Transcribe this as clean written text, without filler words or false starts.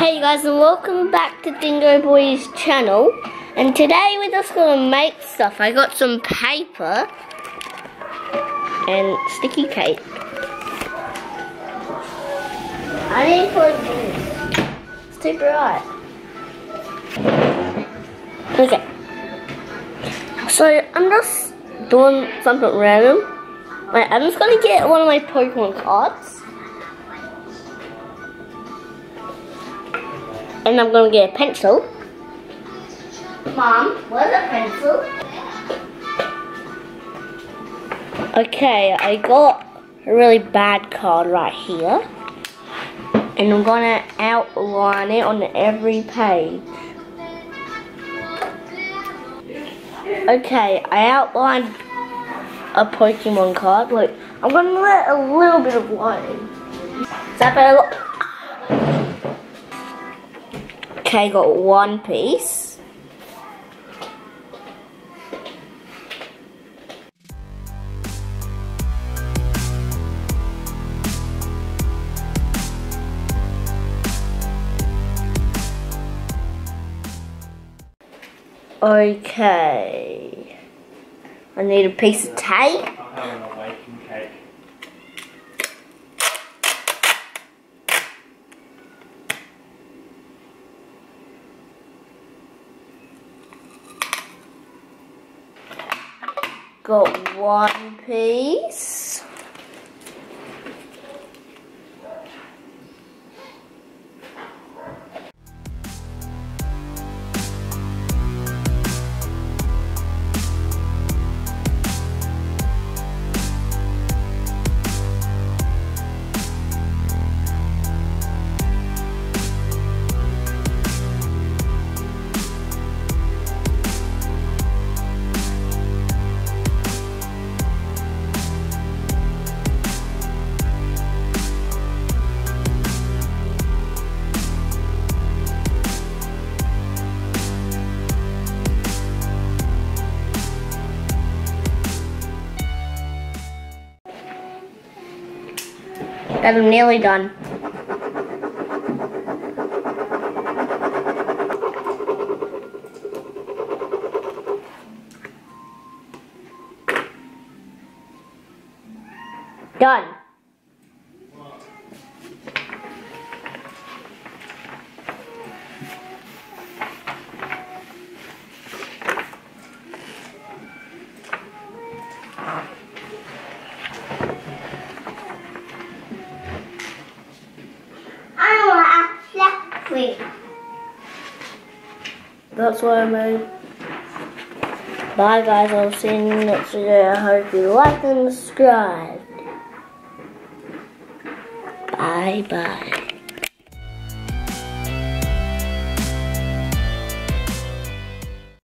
Hey guys, and welcome back to Dingo Boy's channel, and today we're just going to make stuff. I got some paper and sticky tape. I need to it's too bright. Okay, so I'm just doing something random. I'm just going to get one of my Pokemon cards. And I'm going to get a pencil. Mom, where's a pencil? Okay, I got a really bad card right here. And I'm going to outline it on every page. Okay, I outlined a Pokemon card. Look, I'm going to let a little bit of light in. Is that better? Okay, got one piece. Okay. I need a piece of tape. Got one piece. That I'm nearly done. Done. That's what I made. Bye guys, I'll see you next video. I hope you like and subscribe. Bye bye.